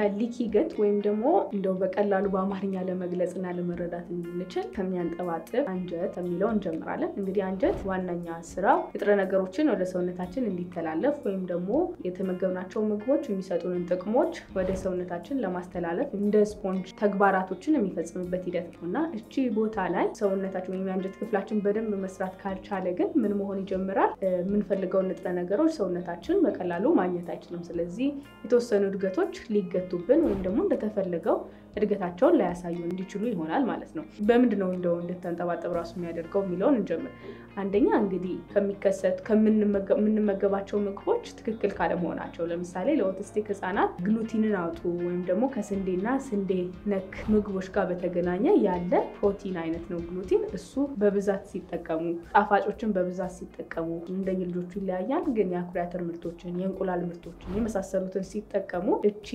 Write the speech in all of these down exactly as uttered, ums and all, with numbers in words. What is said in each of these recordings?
ከሊኪገት ወይም ደግሞ እንደው በቀላሉ በአማርኛ ለመግለጽና ለመረዳት እንድንችል ከሚያንጠባጥብ አንጀት የሚለው እንጀምራለን እንግዲህ አንጀት ዋናኛ ስራው ጥጥረ ነገሮችን ወደ ሰውነታችን እንዲተላለፍ ወይም ደግሞ የተመገብናቸው ምግቦች የሚሰጡንን ጥቅሞች ወደ ሰውነታችን ለማስተላለፍ እንደ ስፖንጅ ተግባራቶችን የሚፈጽምበት ሂደት ነውና እቺ ቦታ ላይ ሰውነታችን የሚያንጀት ክፍላችን በደንብ መስራት ካልቻለ ግን ምን መሆን ይጀምራል ምንፈልገው ንጥረ ነገሮች ሰውነታችን በቀላሉ ማግኘት አይችልም ስለዚህ የተወሰኑ ድገቶች ሊገ ቱብን ወይም ደግሞ እንደተፈለገው እድገታቸውን ላያሳዩ እንዲችሉ ይሆናል ማለት ነው በእምድነው እንደው እንደተንጠባጠብ ራሱ የሚያደርገው ሚሊዮን እንጀምር አንደኛ እንግዲህ ከሚከሰት ከምንመገባቸው ምግቦች ትክክል ካለ መሆናቸው ለምሳሌ ለኦቲስቲክ ህፃናት ግሉቲንን አውጡ ወይም ደግሞ ከስንዴና ስንዴ ነክ ምግቦች ጋር በተገናኘ ያለ ፕሮቲን አይነት ነው ግሉቲን እሱ በብዛት ሲጠቀሙ ጣፋጮችን በብዛት ሲጠቀሙ እንደኛ ልጆቹ ይላያል ግን የአኩሪ አተር ምርቶችን የእንቁላል ምርቶችን የመሳሰሉትን ሲጠቀሙ እቺ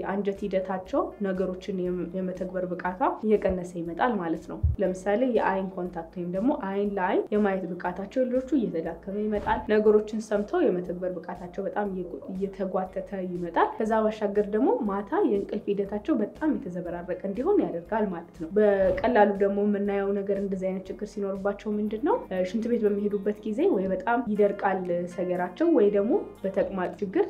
የአንጀት ሂደታቸው ነገሮችን የመተግበር ብቃታ እየቀነሰ ይመጣል ማለት ነው ለምሳሌ የአይን ኮንታክት ወይም ደግሞ አይን ላይ የማየት ብቃታቸው ልጆቹ እየተዳከመ ይመጣል ነገሮችን ሰምተው የመተግበር ብቃታቸው በጣም እየተጓተተ ይመጣል ከዛ ባሻገር ደግሞ ማታ የእንቅልፍ ሂደታቸው በጣም የተዘበራረቀ እንዲሆን ያደርጋል ማለት ነው በቀላሉ ደግሞ የምናየው ነገር እንደዚህ አይነት ችግር ሲኖርባቸው ምንድነው ሽንት ቤት በሚሄዱበት ጊዜ ወይ በጣም ይደርቃል ሰገራቸው ወይ ደግሞ በተቅማጥ ችግር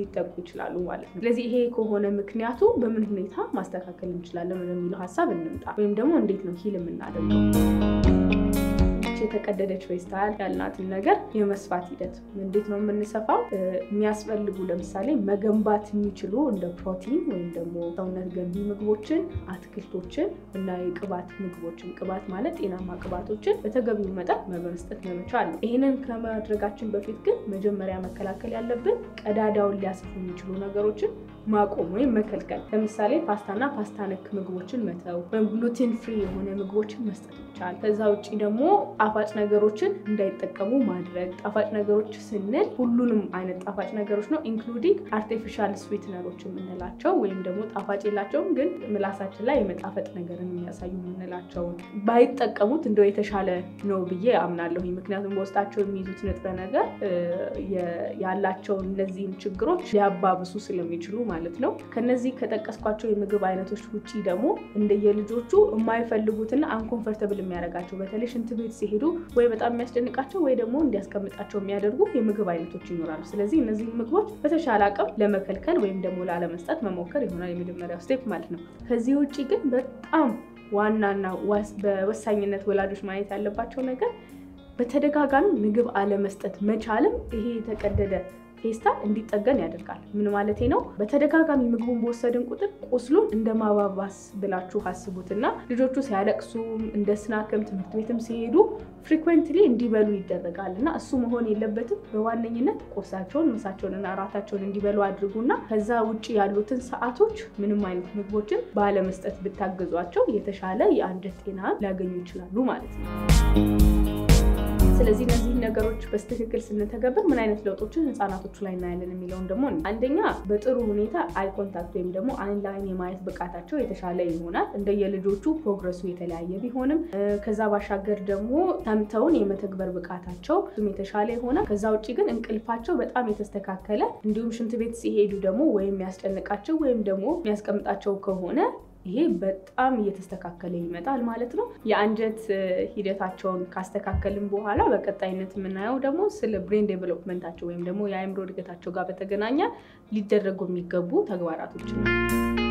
ሊጠቁ ይችላሉ ማለት ነው ስለዚህ ይሄ ከሆነ ምክንያቱ በምን ሁኔታ ማስተካከል እንችላለን ለሚለው ሐሳብ እንምጣ ወይም ደግሞ እንዴት ነው ሂልም እናደርገው የተቀደደች ፌስታል ያልናትን ነገር የመስፋት ሂደት እንዴት ነው የምንሰፋው የሚያስፈልጉ ለምሳሌ መገንባት የሚችሉ እንደ ፕሮቲን ወይም ደግሞ ሰውነት ገንቢ ምግቦችን አትክልቶችን እና የቅባት ምግቦችን ቅባት ማለት ጤናማ ቅባቶችን በተገቢው መጠን መበመስጠት መቻል ነው ይሄንን ከማድረጋችን በፊት ግን መጀመሪያ መከላከል ያለብን ቀዳዳውን ሊያስፉ የሚችሉ ነገሮችን ማቆም ወይ መከልከል ለምሳሌ ፓስታና ፓስታ ነክ ምግቦችን መተው ወይም ግሉቲን ፍሪ የሆነ ምግቦችን መስጠት ይቻላል ከዛው ጪ ደግሞ ጣፋጭ ነገሮችን እንዳይጠቀሙ ማድረግ ጣፋጭ ነገሮች ስንል ሁሉንም አይነት ጣፋጭ ነገሮች ነው ኢንክሉዲንግ አርቲፊሻል ስዊትነሮችን እንላቸው ወይም ደግሞ ጣፋጭ የላቸው ግን ምላሳችን ላይ የመጣፈጥ ነገርን የሚያሳዩ እንላቸው ባይጠቀሙት እንደው የተሻለ ነው ብዬ አምናለሁ ምክንያቱም በውስጣቸው የሚይዙት ንጥረ ነገር ያላቸው እነዚህ ችግሮች ሊያባብሱ ስለሚችሉ ማለት ነው ከነዚህ ከተጠቀስኳቸው የምግብ አይነቶች ውጪ ደግሞ እንደየልጆቹ የማይፈልጉትና አንኮምፎርታብል የሚያረጋቸው በተለይ ሽንት ቤት ሲሄዱ ወይ በጣም የሚያስደንቃቸው ወይ ደግሞ እንዲያስቀምጣቸው የሚያደርጉ የምግብ አይነቶች ይኖራሉ ስለዚህ እነዚህ ምግቦች በተሻለ አቅም ለመከልከል ወይም ደግሞ ላለመስጠት መሞከር ይሆናል የመጀመሪያው ስቴፕ ማለት ነው ከዚህ ውጪ ግን በጣም ዋናና በወሳኝነት ወላጆች ማየት ያለባቸው ነገር በተደጋጋሚ ምግብ አለመስጠት መቻልም ይሄ የተቀደደ ፌስታል እንዲጠገን ያደርጋል ምን ማለት ነው በተደጋጋሚ ምግቡን በወሰደን ቁጥር ቁስሉን እንደማባባስ ብላችሁ አስቡትና ልጆቹ ሲያለቅሱ እንደስናከም ትምህርት ቤትም ሲሄዱ ፍሪኩዌንትሊ እንዲበሉ ይደረጋልና እሱ መሆን የለበትም በዋነኝነት ቁርሳቸውን ምሳቸውንና አራታቸውን እንዲበሉ አድርጉና ከዛ ውጪ ያሉትን ሰዓቶች ምንም አይነት ምግቦችን ባለመስጠት ብታገዟቸው የተሻለ የአንጀት ጤና ሊያገኙ ይችላሉ ማለት ነው ስለዚህ እነዚህ ነገሮች በስተክክል ስንተገበር ምን አይነት ለውጦችን ህፃናቶቹ ላይ እናያለን የሚለውን ደግሞ አንደኛ በጥሩ ሁኔታ አይ ኮንታክት ወይም ደግሞ አይን ላይን የማየት ብቃታቸው የተሻለ ይሆናል እንደየልጆቹ ፕሮግረሱ የተለያየ ቢሆንም ከዛ ባሻገር ደግሞ ሰምተውን የመተግበር ብቃታቸው የተሻለ ይሆናል ከዛ ውጪ ግን እንቅልፋቸው በጣም የተስተካከለ እንዲሁም ሽንት ቤት ሲሄዱ ደግሞ ወይም የሚያስጨንቃቸው ወይም ደግሞ የሚያስቀምጣቸው ከሆነ ይሄ በጣም እየተስተካከለ ይመጣል ማለት ነው የአንጀት ሂደታቸውን ካስተካከልን በኋላ በቀጣይነት ምናየው ደግሞ ስለ ብሬን ዴቨሎፕመንታቸው ወይም ደግሞ የአይምሮ እድገታቸው ጋር በተገናኘ ሊደረጉ የሚገቡ ተግባራቶች ነው